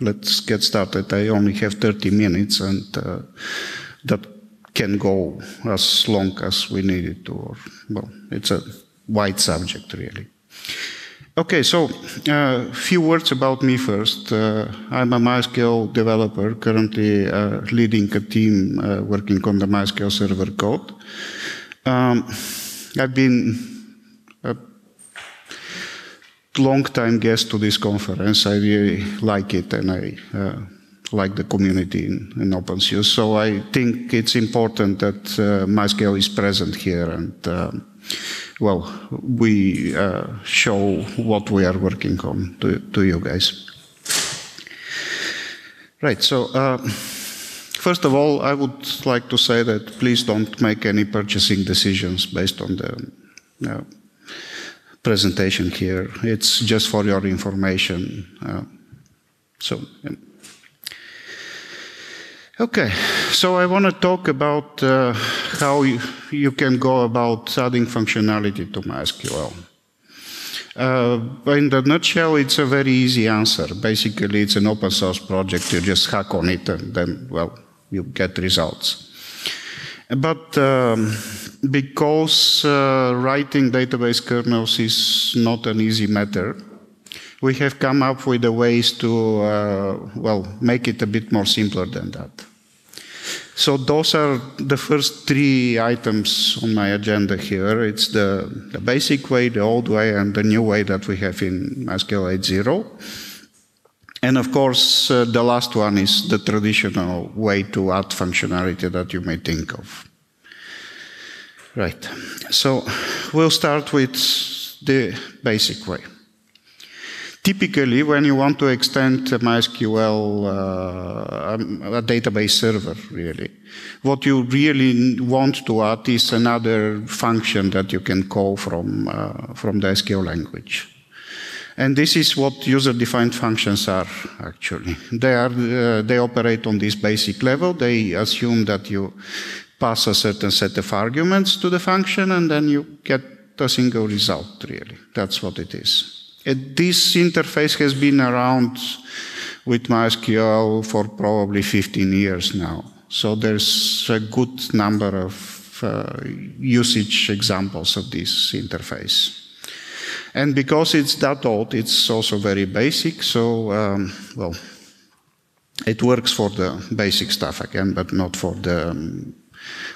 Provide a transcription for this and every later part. let's get started. I only have 30 minutes, and that can go as long as we need it to. Or, well, it's a wide subject, really. Okay, so a few words about me first. I'm a MySQL developer, currently leading a team working on the MySQL Server code. I've been a long-time guest to this conference. I really like it, and I like the community in OpenSUSE. So I think it's important that MySQL is present here, and well, we show what we are working on to you guys. Right, so first of all, I would like to say that please don't make any purchasing decisions based on the presentation here. It's just for your information. Okay, so I want to talk about how you can go about adding functionality to MySQL. In the nutshell, it's a very easy answer. Basically, it's an open source project. You just hack on it, and then, well, you get results. But because writing database kernels is not an easy matter, we have come up with ways to, well, make it a bit more simpler than that. So those are the first three items on my agenda here. It's the basic way, the old way, and the new way that we have in MySQL 8.0. And of course, the last one is the traditional way to add functionality that you may think of. Right, so we'll start with the basic way. Typically, when you want to extend MySQL, a database server, really, what you really want to add is another function that you can call from the SQL language. And this is what user-defined functions are, actually. They operate on this basic level. They assume that you pass a certain set of arguments to the function, and then you get a single result, really. That's what it is. This interface has been around with MySQL for probably 15 years now. So there's a good number of usage examples of this interface. And because it's that old, it's also very basic. So, well, it works for the basic stuff again, but not for the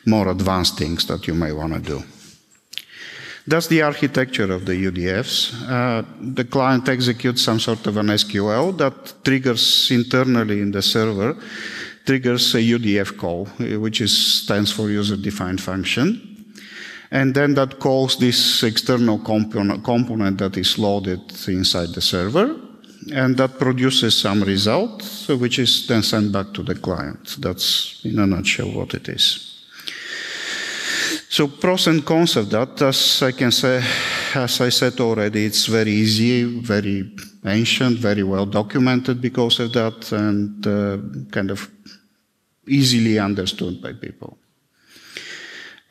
more advanced things that you may want to do. That's the architecture of the UDFs. The client executes some sort of an SQL that triggers internally in the server, triggers a UDF call, which stands for user-defined function. And then that calls this external component that is loaded inside the server, and that produces some result, which is then sent back to the client. That's, in a nutshell, what it is. So pros and cons of that, as I said already, it's very easy, very ancient, very well documented because of that, and kind of easily understood by people.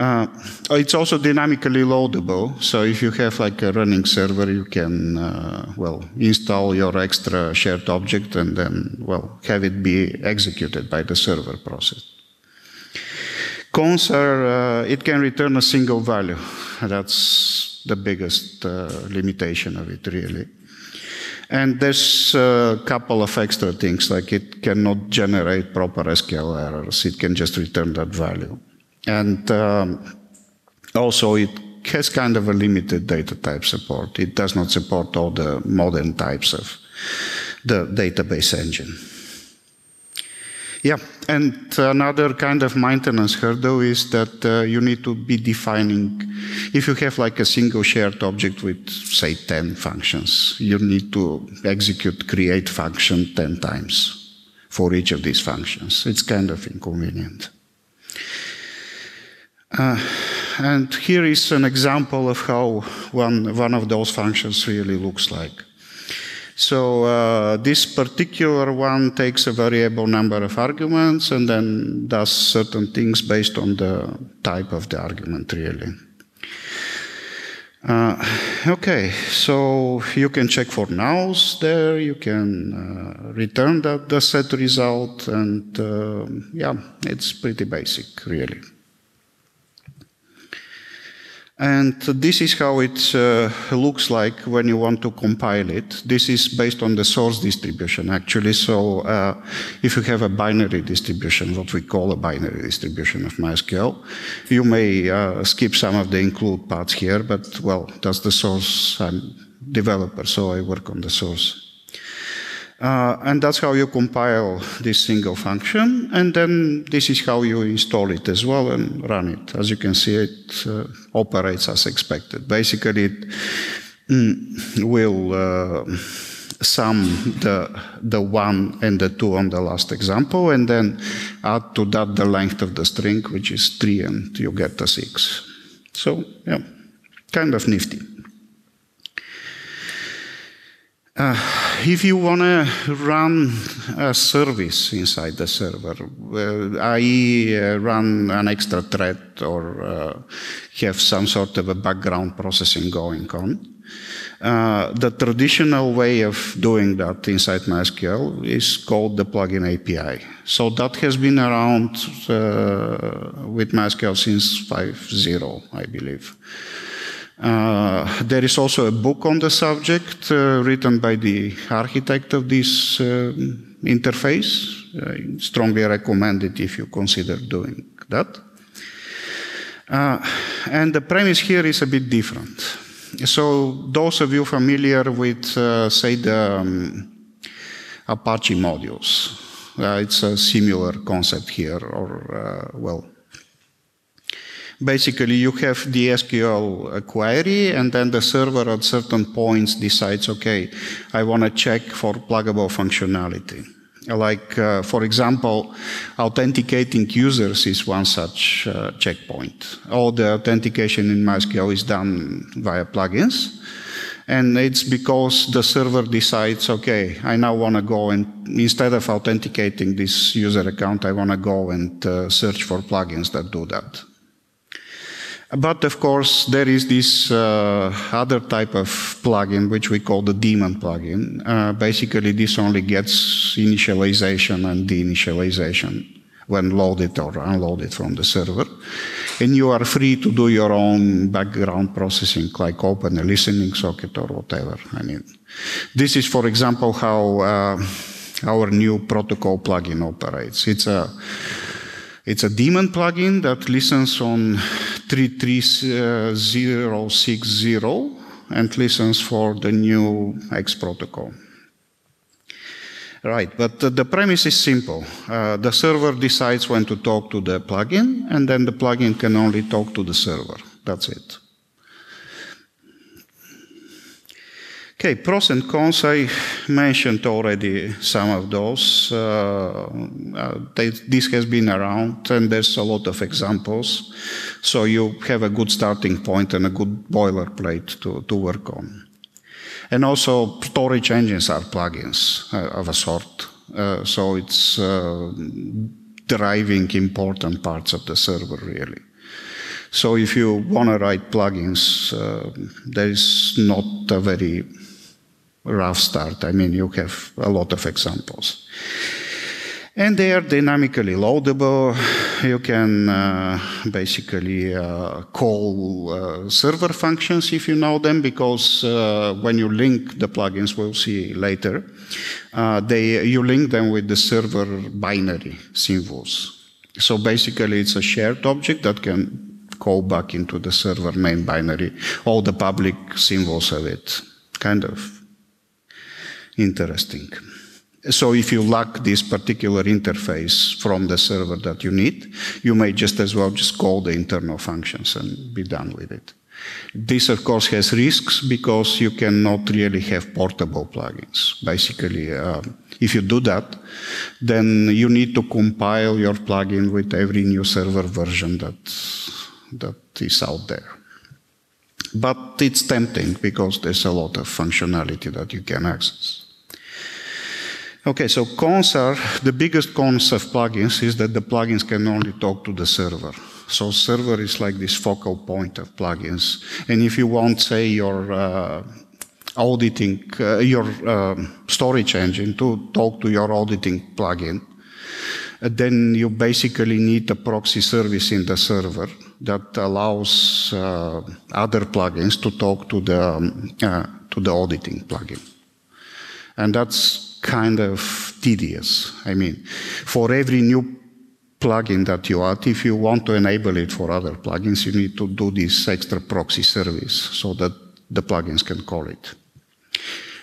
It's also dynamically loadable, so if you have like a running server, you can, well, install your extra shared object and then, well, have it be executed by the server process. Cons are, it can return a single value. That's the biggest limitation of it, really. And there's a couple of extra things, like it cannot generate proper SQL errors. It can just return that value. And also, it has kind of a limited data type support. It does not support all the modern types of the database engine. Yeah, and another kind of maintenance hurdle is that you need to be defining, if you have like a single shared object with, say, 10 functions, you need to execute create function 10 times for each of these functions. It's kind of inconvenient. And here is an example of how one of those functions really looks like. So this particular one takes a variable number of arguments and then does certain things based on the type of the argument, really. Okay, so you can check for nows there, you can return the set result, and yeah, it's pretty basic, really. And this is how it looks like when you want to compile it. This is based on the source distribution, actually. So if you have a binary distribution, what we call a binary distribution of MySQL, you may skip some of the include parts here, but, well, that's the source. I'm a developer, so I work on the source. And that's how you compile this single function, and then this is how you install it as well and run it. As you can see, it operates as expected. Basically, it will sum the 1 and the 2 on the last example, and then add to that the length of the string, which is 3, and you get the 6. So, yeah, kind of nifty. If you want to run a service inside the server, i.e. Run an extra thread or have some sort of a background processing going on, the traditional way of doing that inside MySQL is called the plugin API. So that has been around with MySQL since 5.0, I believe. There is also a book on the subject written by the architect of this interface. I strongly recommend it if you consider doing that. And the premise here is a bit different. So those of you familiar with, say, the Apache modules, it's a similar concept here, or, well, basically, you have the SQL query, and then the server at certain points decides, okay, I want to check for pluggable functionality. Like, for example, authenticating users is one such checkpoint. All the authentication in MySQL is done via plugins. And it's because the server decides, okay, I now want to go and, instead of authenticating this user account, I want to go and search for plugins that do that. But of course, there is this other type of plugin, which we call the daemon plugin. Basically, this only gets initialization and deinitialization when loaded or unloaded from the server. And you are free to do your own background processing, like open a listening socket or whatever. I mean, this is, for example, how our new protocol plugin operates. It's a daemon plugin that listens on 33060 and listens for the new X protocol. Right, but the premise is simple. The server decides when to talk to the plugin, and then the plugin can only talk to the server. That's it. Okay, pros and cons, I mentioned already some of those. This has been around, and there's a lot of examples. So you have a good starting point and a good boilerplate to work on. And also, storage engines are plugins of a sort. So it's driving important parts of the server, really. So if you want to write plugins, there is not a very rough start. I mean, you have a lot of examples. And they are dynamically loadable. You can basically call server functions if you know them, because when you link the plugins, we'll see later, you link them with the server binary symbols. So basically, it's a shared object that can call back into the server main binary, all the public symbols of it. Kind of interesting. So if you lack this particular interface from the server that you need, you may just as well just call the internal functions and be done with it. This, of course, has risks because you cannot really have portable plugins. Basically, if you do that, then you need to compile your plugin with every new server version that is out there. But it's tempting because there's a lot of functionality that you can access. Okay, so cons are, the biggest cons of plugins is that the plugins can only talk to the server. So server is like this focal point of plugins. And if you want, say, your auditing, storage engine to talk to your auditing plugin, then you basically need a proxy service in the server that allows other plugins to talk to the auditing plugin. And that's kind of tedious. I mean, for every new plugin that you add, if you want to enable it for other plugins, you need to do this extra proxy service so that the plugins can call it.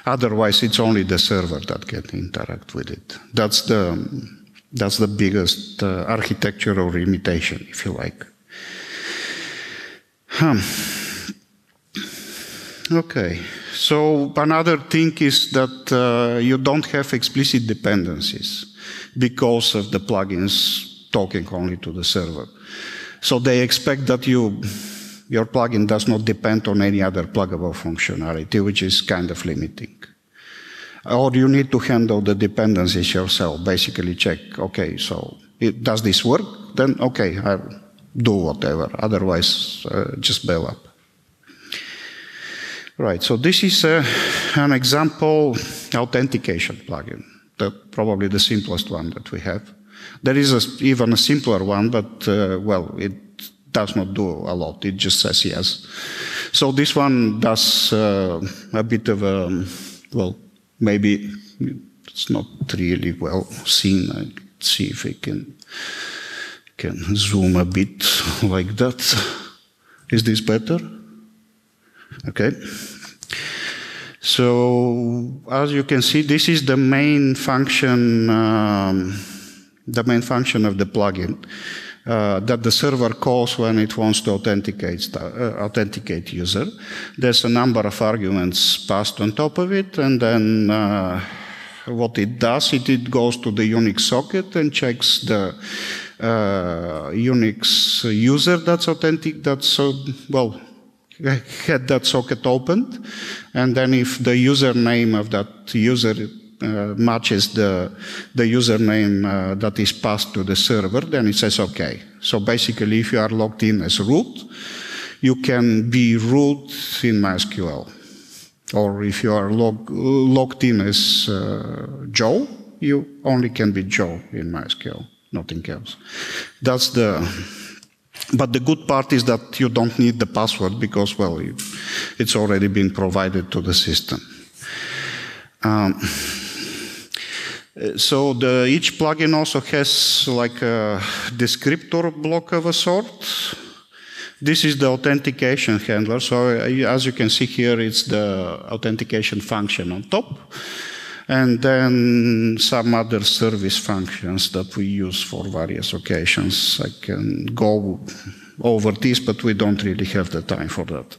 Otherwise, it's only the server that can interact with it. That's the biggest architectural limitation, if you like. Okay, so another thing is that you don't have explicit dependencies because of the plugins talking only to the server. So they expect that your plugin does not depend on any other pluggable functionality, which is kind of limiting. Or you need to handle the dependencies yourself, basically check, okay, so does this work? Then, okay, I'll do whatever. Otherwise, just bail up. Right, so this is an example authentication plugin, probably the simplest one that we have. There is even a simpler one, but, well, it does not do a lot. It just says yes. So this one does a bit of a, well, maybe it's not really well seen. Let's see if I can zoom a bit like that. Is this better? Okay. So as you can see, this is the main function of the plugin that the server calls when it wants to authenticate user. There's a number of arguments passed on top of it, and then what it does, it goes to the Unix socket and checks the Unix user that's authentic, well, had that socket opened, and then if the username of that user matches the username that is passed to the server, then it says okay. So basically, if you are logged in as root, you can be root in MySQL. Or if you are logged in as Joe, you only can be Joe in MySQL, nothing else. That's but the good part is that you don't need the password because, well, it's already been provided to the system. So each plugin also has like a descriptor block of a sort. This is the authentication handler. So as you can see here, it's the authentication function on top. And then some other service functions that we use for various occasions. I can go over this, but we don't really have the time for that.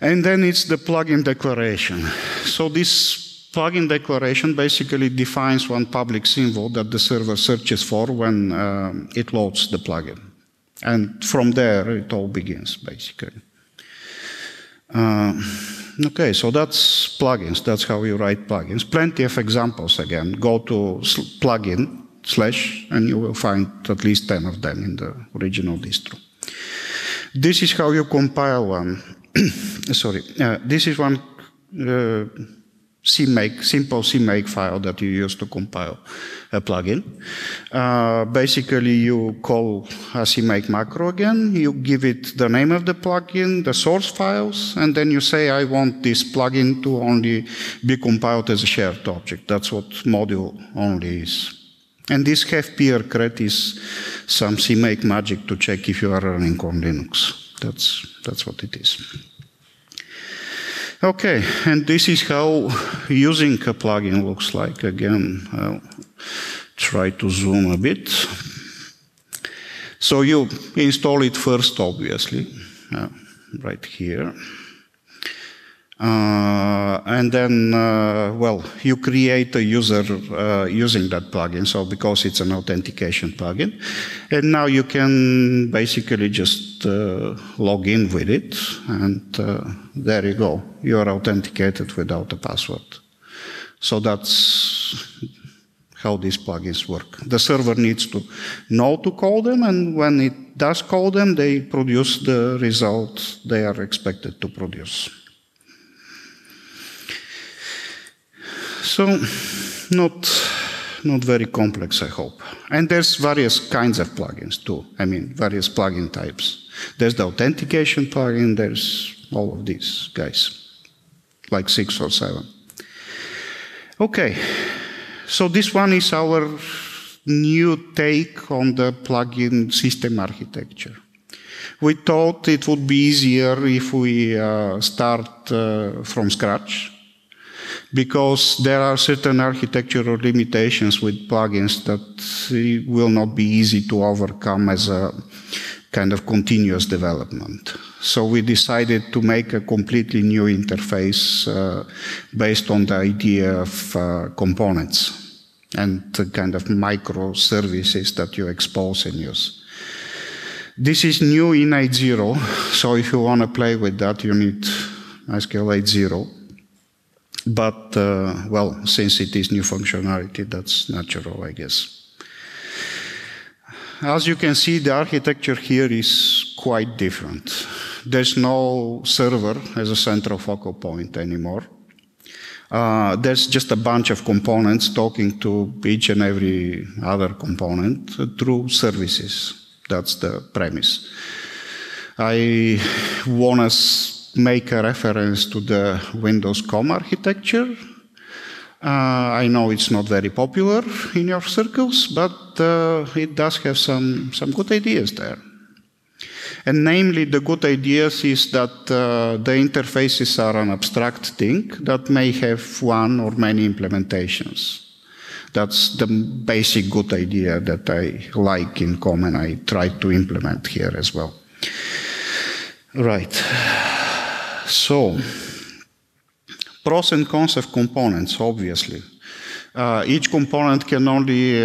And then it's the plugin declaration. So this plugin declaration basically defines one public symbol that the server searches for when it loads the plugin. And from there, it all begins, basically. Okay, so that's plugins. That's how you write plugins. Plenty of examples, again. Go to plugin/ and you will find at least 10 of them in the original distro. This is how you compile one. Sorry, this is one simple CMake file that you use to compile a plugin. Basically, you call a CMake macro again, you give it the name of the plugin, the source files, and then you say, I want this plugin to only be compiled as a shared object. That's what module only is. And this have-peer-cret is some CMake magic to check if you are running on Linux. That's what it is. Okay, and this is how using a plugin looks like. Again, I'll try to zoom a bit. So you install it first, obviously, right here. And then, well, you create a user using that plugin, so because it's an authentication plugin. And now you can basically just log in with it, and there you go. You are authenticated without a password. So that's how these plugins work. The server needs to know to call them, and when it does call them, they produce the result they are expected to produce. So, not very complex, I hope. And there's various kinds of plugins too. I mean, various plugin types. There's the authentication plugin, there's all of these guys, like 6 or 7. Okay, so this one is our new take on the plugin system architecture. We thought it would be easier if we start from scratch, because there are certain architectural limitations with plugins that will not be easy to overcome as a kind of continuous development. So we decided to make a completely new interface based on the idea of components and the kind of microservices that you expose and use. This is new in 8.0, so if you want to play with that, you need MySQL 8.0. But, well, since it is new functionality, that's natural, I guess. As you can see, the architecture here is quite different. There's no server as a central focal point anymore. There's just a bunch of components talking to each and every other component through services. That's the premise. I wanna make a reference to the Windows COM architecture. I know it's not very popular in your circles, but it does have some good ideas there. And namely, the good ideas is that the interfaces are an abstract thing that may have one or many implementations. That's the basic good idea that I like in COM, and I try to implement here as well. Right. So, pros and cons of components, obviously. Each component can only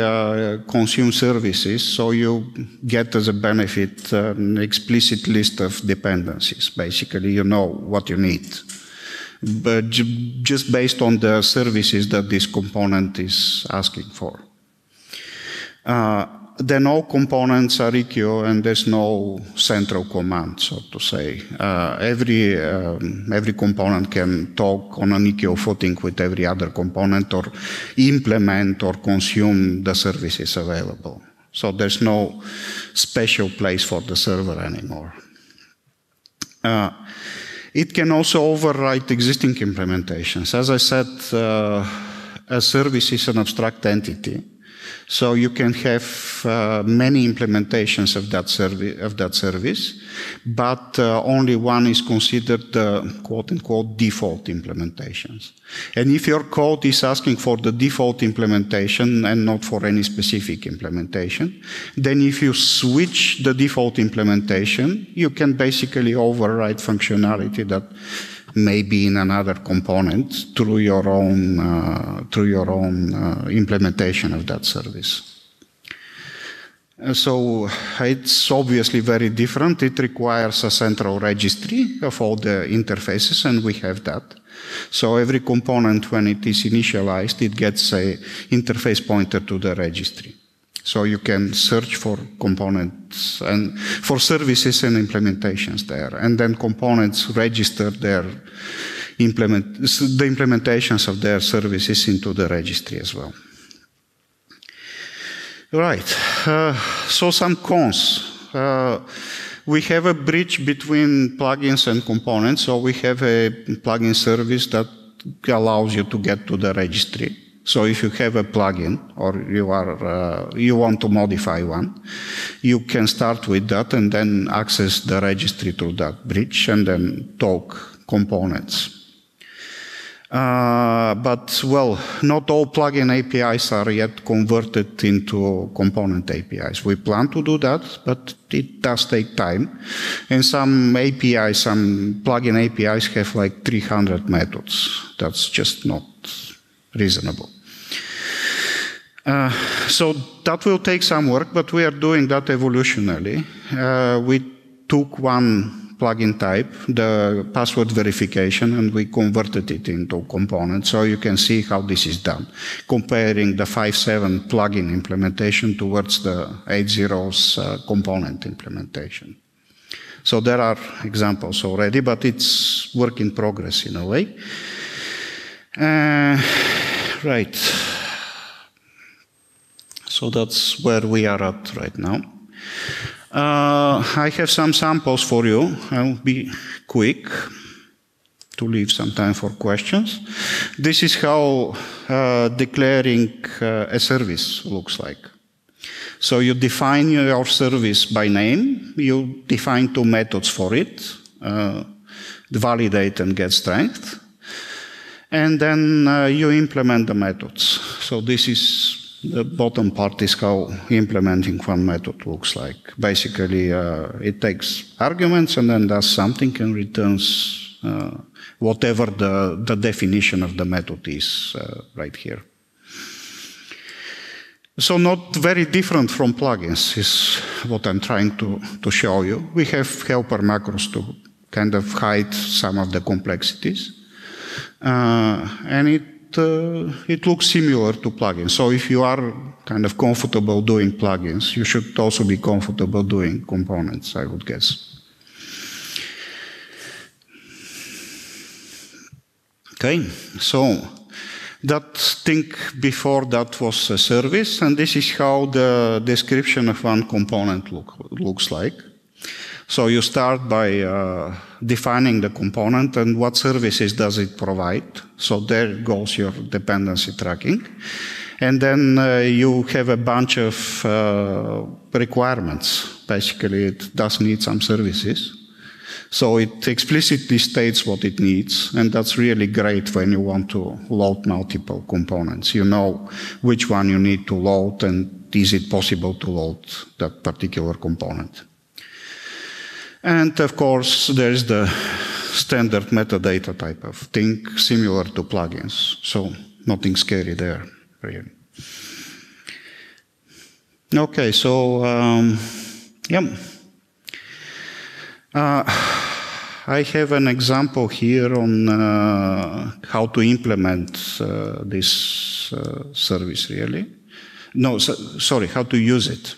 consume services, so you get as a benefit an explicit list of dependencies. Basically, you know what you need, but just based on the services that this component is asking for. Then all components are equal, and there's no central command, so to say. Every component can talk on an equal footing with every other component, or implement or consume the services available. So there's no special place for the server anymore. It can also override existing implementations. As I said, a service is an abstract entity. So you can have many implementations of that service, but only one is considered the quote-unquote default implementations. And if your code is asking for the default implementation and not for any specific implementation, then if you switch the default implementation, you can basically override functionality that maybe in another component through your own implementation of that service. So it's obviously very different. It requires a central registry of all the interfaces, and we have that. So every component, when it is initialized, it gets an interface pointer to the registry. So you can search for components and for services and implementations there, and then components register their the implementations of their services into the registry as well. Right. So some cons. We have a bridge between plugins and components. So we have a plugin service that allows you to get to the registry. So if you have a plugin, or you want to modify one, you can start with that and then access the registry through that bridge and then talk components. But, well, not all plugin APIs are yet converted into component APIs. We plan to do that, but it does take time. And some APIs, some plugin APIs have like 300 methods. That's just not reasonable. So that will take some work, but we are doing that evolutionally. We took one plugin type, the password verification, and we converted it into a component. So you can see how this is done, comparing the 5.7 plugin implementation towards the 8.0's component implementation. So there are examples already, but it's work in progress in a way. Right. So that's where we are at right now. I have some samples for you. I'll be quick to leave some time for questions. This is how declaring a service looks like. So you define your service by name. You define two methods for it, validate and getStrength. And then you implement the methods. So this is the bottom part is how implementing one method looks like. Basically, it takes arguments and then does something and returns whatever the definition of the method is right here. So not very different from plugins is what I'm trying to show you. We have helper macros to kind of hide some of the complexities. And it looks similar to plugins. So if you are kind of comfortable doing plugins, you should also be comfortable doing components, I would guess. Okay, so that thing before that was a service, and this is how the description of one component looks like. So you start by defining the component and what services does it provide. So there goes your dependency tracking. And then you have a bunch of requirements. Basically, it does need some services. So it explicitly states what it needs, and that's really great when you want to load multiple components. You know which one you need to load and is it possible to load that particular component. And of course, there is the standard metadata type of thing, similar to plugins. So nothing scary there, really. Okay, so yeah, I have an example here on how to implement this service. Really, no, sorry, how to use it.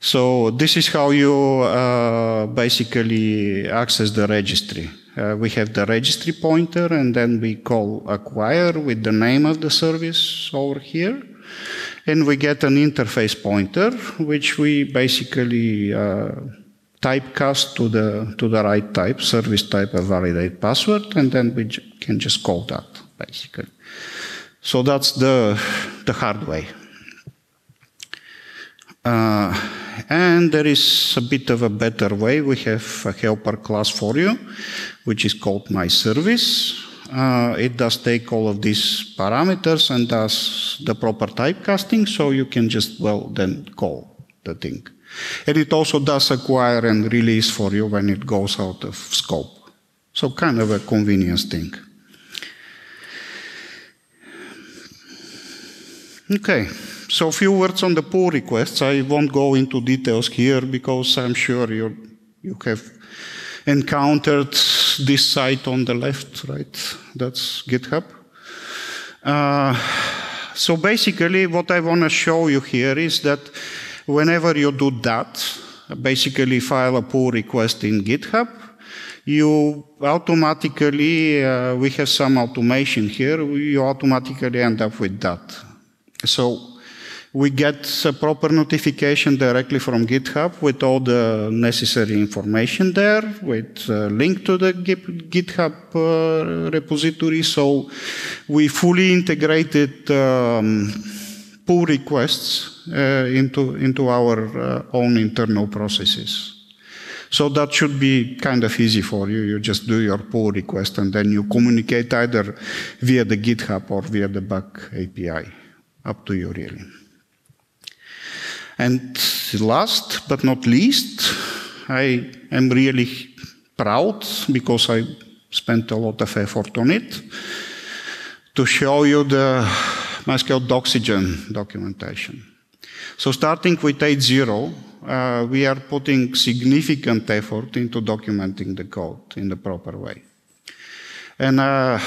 So this is how you basically access the registry. We have the registry pointer, and then we call acquire with the name of the service over here. And we get an interface pointer, which we basically typecast to the right type, service type of validate password, and then we can just call that, basically. So that's the hard way. And there is a bit of a better way. We have a helper class for you, which is called MyService. It does take all of these parameters and does the proper typecasting, so you can just, well, then call the thing. And it also does acquire and release for you when it goes out of scope. So kind of a convenience thing. Okay. So a few words on the pull requests. I won't go into details here because I'm sure you have encountered this site on the left, right? That's GitHub. So basically what I want to show you here is that whenever you do that, basically file a pull request in GitHub, you automatically, we have some automation here, you automatically end up with that. So we get a proper notification directly from GitHub with all the necessary information there, with a link to the GitHub repository. So we fully integrated pull requests into our own internal processes. So that should be kind of easy for you. You just do your pull request and then you communicate either via the GitHub or via the back API. Up to you, really. And last but not least, I am really proud, because I spent a lot of effort on it, to show you the MySQL Doxygen documentation. So starting with 8.0, we are putting significant effort into documenting the code in the proper way. And I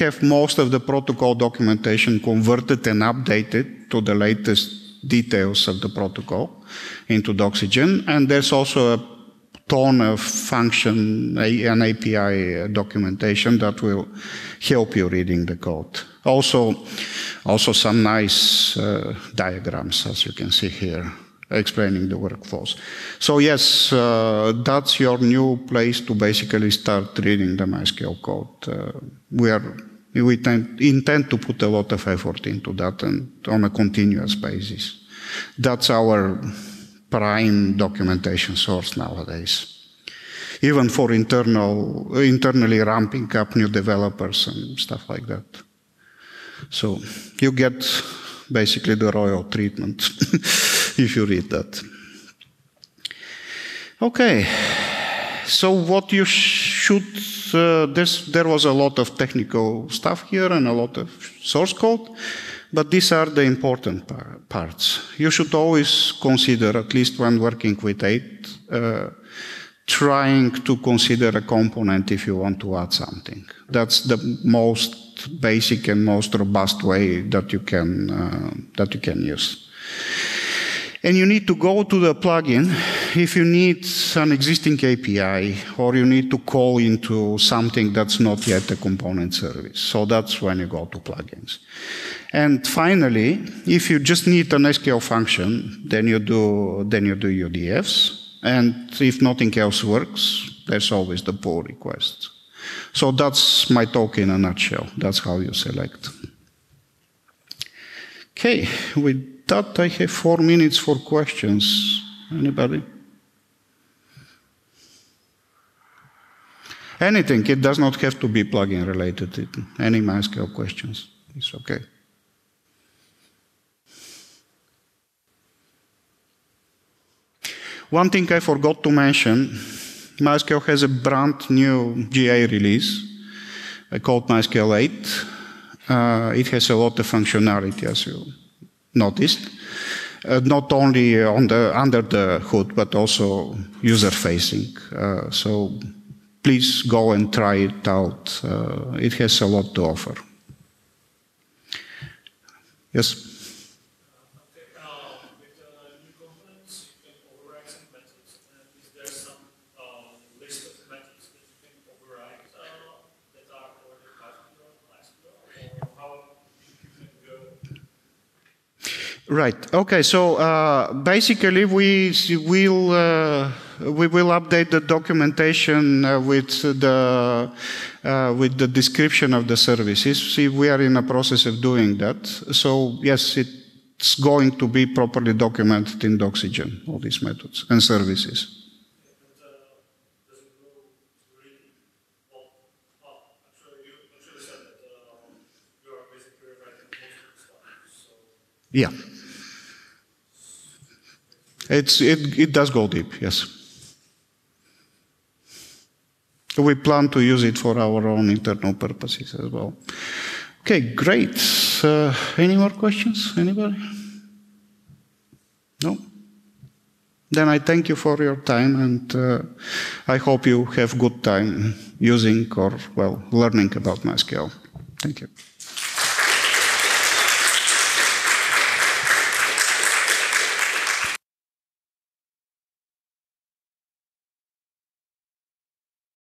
have most of the protocol documentation converted and updated to the latest details of the protocol into Doxygen. And there's also a ton of function and API documentation that will help you reading the code. Also some nice diagrams, as you can see here, explaining the workflows. So yes, that's your new place to basically start reading the MySQL code. We intend to put a lot of effort into that and on a continuous basis. That's our prime documentation source nowadays. Even for internally ramping up new developers and stuff like that. So you get basically the royal treatment if you read that. Okay, so what you should, there was a lot of technical stuff here and a lot of source code, but these are the important parts. You should always consider, at least when working with 8, trying to consider a component if you want to add something. That's the most basic and most robust way that you can use. And you need to go to the plugin if you need an existing API or you need to call into something that's not yet a component service. So that's when you go to plugins. And finally, if you just need an SQL function, then you do UDFs. And if nothing else works, there's always the pull request. So that's my talk in a nutshell. That's how you select. Okay, with that, I have 4 minutes for questions. Anybody? Anything. It does not have to be plugin related. Any MySQL questions? It's okay. One thing I forgot to mention, MySQL has a brand new GA release called MySQL 8. It has a lot of functionality, as you noticed, not only on the, under the hood, but also user-facing. So please go and try it out. It has a lot to offer. Yes? With new components, you can override some methods. And is there some list of methods that you can override that are already part of MySQL? Or how you can go? Right. Okay. So basically, we will update the documentation with the description of the services. See, we are in a process of doing that. So yes, it's going to be properly documented in Doxygen, all these methods and services. Yeah. It does go deep, yes. We plan to use it for our own internal purposes as well. Okay, great. Any more questions? Anybody? No? Then I thank you for your time, and I hope you have good time using or, well, learning about MySQL. Thank you.